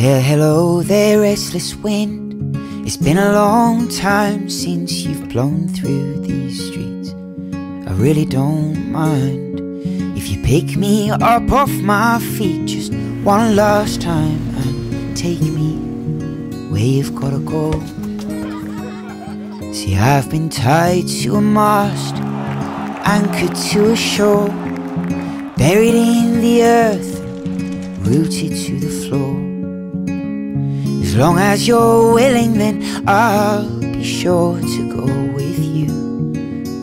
Well, hello there, restless wind. It's been a long time since you've blown through these streets. I really don't mind if you pick me up off my feet just one last time and take me where you've gotta go. See, I've been tied to a mast, anchored to a shore, buried in the earth, rooted to the floor. As long as you're willing, then I'll be sure to go with you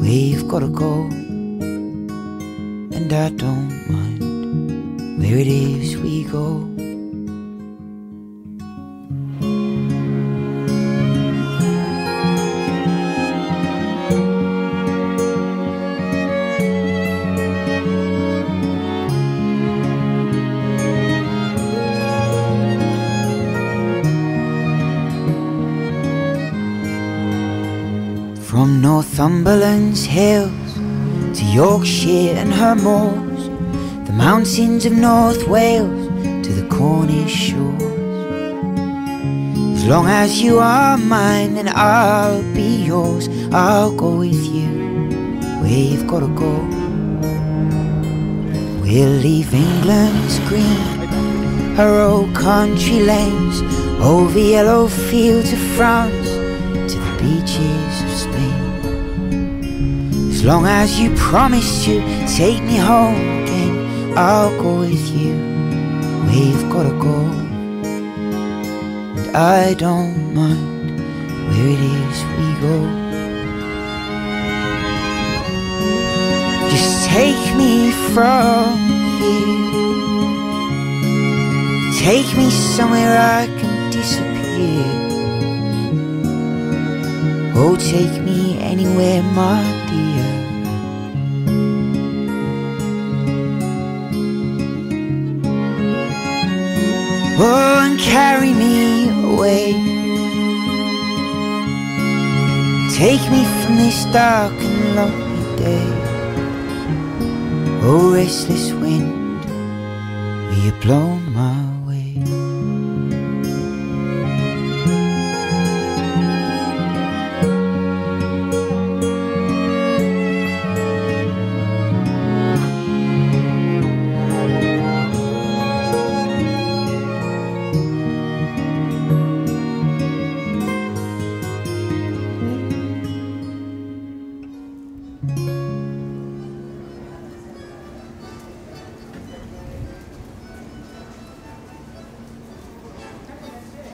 where you've gotta go. And I don't mind where it is we go. From Northumberland's hills to Yorkshire and her moors, the mountains of North Wales to the Cornish shores. As long as you are mine, then I'll be yours. I'll go with you where you've gotta go. We'll leave England's green, her old country lanes, over yellow fields of France, to the beaches of Spain. As long as you promise to take me home again, I'll go with you where you've gotta go. And I don't mind where it is we go. Just take me from here, take me somewhere I can disappear. Oh, take me anywhere, my dear. Oh, and carry me away, take me from this dark and lonely day. Oh, restless wind, will you blow my way?